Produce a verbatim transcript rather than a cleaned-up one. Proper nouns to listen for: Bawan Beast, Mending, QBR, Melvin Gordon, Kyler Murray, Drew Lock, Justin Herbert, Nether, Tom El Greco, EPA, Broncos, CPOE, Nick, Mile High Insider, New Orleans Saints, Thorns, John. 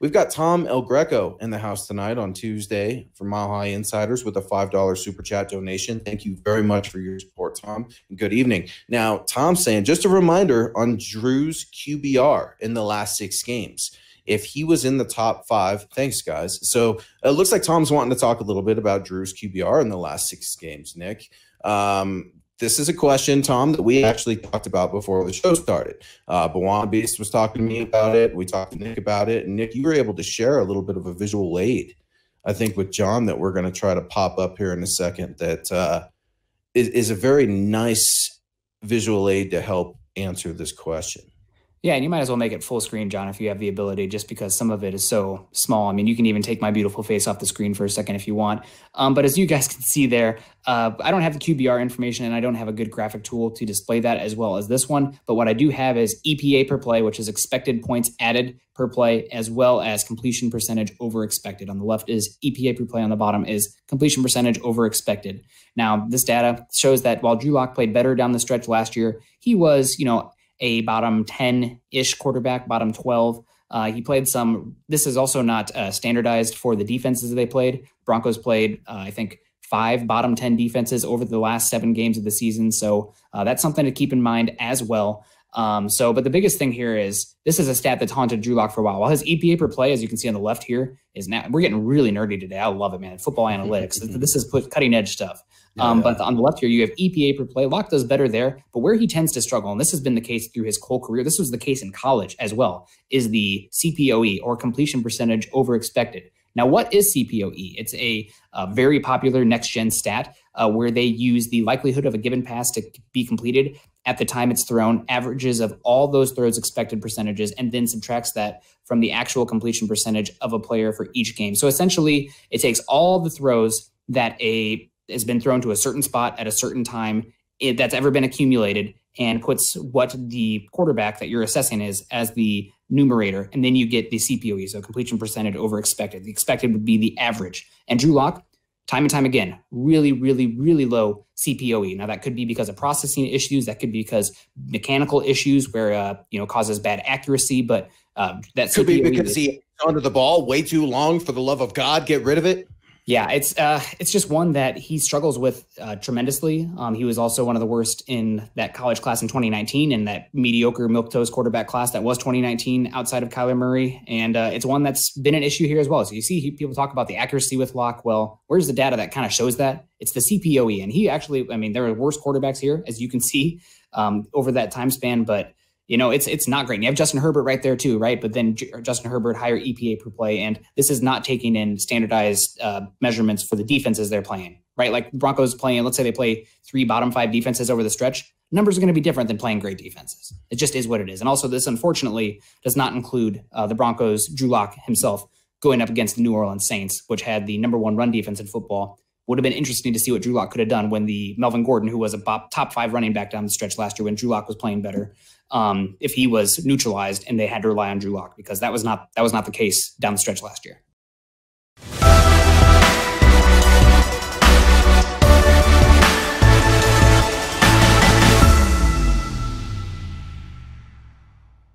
We've got Tom El Greco in the house tonight on Tuesday from Mile High Insiders with a five dollar Super Chat donation. Thank you very much for your support, Tom. Good evening. Now, Tom's saying, just a reminder on Drew's Q B R in the last six games. If he was in the top five, thanks, guys. So it looks like Tom's wanting to talk a little bit about Drew's Q B R in the last six games, Nick. Um, This is a question, Tom, that we actually talked about before the show started. Uh, Bawan Beast was talking to me about it. We talked to Nick about it. And, Nick, you were able to share a little bit of a visual aid, I think, with John that we're going to try to pop up here in a second that uh, is, is a very nice visual aid to help answer this question. Yeah, and you might as well make it full screen, John, if you have the ability, just because some of it is so small. I mean, you can even take my beautiful face off the screen for a second if you want. Um, but as you guys can see there, uh, I don't have the Q B R information, and I don't have a good graphic tool to display that as well as this one. But what I do have is E P A per play, which is expected points added per play, as well as completion percentage over expected. On the left is E P A per play. On the bottom is completion percentage over expected. Now, this data shows that while Drew Lock played better down the stretch last year, he was, you know, a bottom ten-ish quarterback, bottom twelve. Uh, he played some, this is also not uh, standardized for the defenses they played. Broncos played, uh, I think, five bottom ten defenses over the last seven games of the season. So uh, that's something to keep in mind as well. Um, so, but the biggest thing here is this is a stat that's haunted Drew Lock for a while. While his E P A per play, as you can see on the left here, is now, we're getting really nerdy today. I love it, man. Football analytics. This is cutting edge stuff. Um, yeah. But on the left here, you have E P A per play. Lock does better there, but where he tends to struggle, and this has been the case through his whole career, this was the case in college as well, is the C P O E, or completion percentage over expected. Now, what is C P O E? It's a, a very popular next-gen stat uh, where they use the likelihood of a given pass to be completed at the time it's thrown, averages of all those throws expected percentages, and then subtracts that from the actual completion percentage of a player for each game. So essentially, it takes all the throws that a has been thrown to a certain spot at a certain time it, that's ever been accumulated, and puts what the quarterback that you're assessing is as the numerator. And then you get the C P O E, so completion percentage over expected. The expected would be the average. And Drew Lock, time and time again, really, really, really low C P O E. Now, that could be because of processing issues. That could be because mechanical issues where, uh, you know, causes bad accuracy. But uh, that could be because he under the ball way too long. For the love of God, get rid of it. Yeah, it's uh, it's just one that he struggles with uh, tremendously. Um, he was also one of the worst in that college class in twenty nineteen, and that mediocre milquetoast quarterback class that was twenty nineteen outside of Kyler Murray. And uh, it's one that's been an issue here as well. So you see he, people talk about the accuracy with Lock. Well, where's the data that kind of shows that? It's the C P O E. And he actually, I mean, there are worse quarterbacks here, as you can see, um, over that time span. But, you know, it's it's not great. And you have Justin Herbert right there too, right? But then J Justin Herbert, higher E P A per play. And this is not taking in standardized uh, measurements for the defenses they're playing, right? Like Broncos playing, let's say they play three bottom five defenses over the stretch. Numbers are going to be different than playing great defenses. It just is what it is. And also this, unfortunately, does not include uh, the Broncos, Drew Lock himself, going up against the New Orleans Saints, which had the number one run defense in football. Would have been interesting to see what Drew Lock could have done when the Melvin Gordon, who was a top five running back down the stretch last year when Drew Lock was playing better, um, if he was neutralized and they had to rely on Drew Lock, because that was not that was not the case down the stretch last year.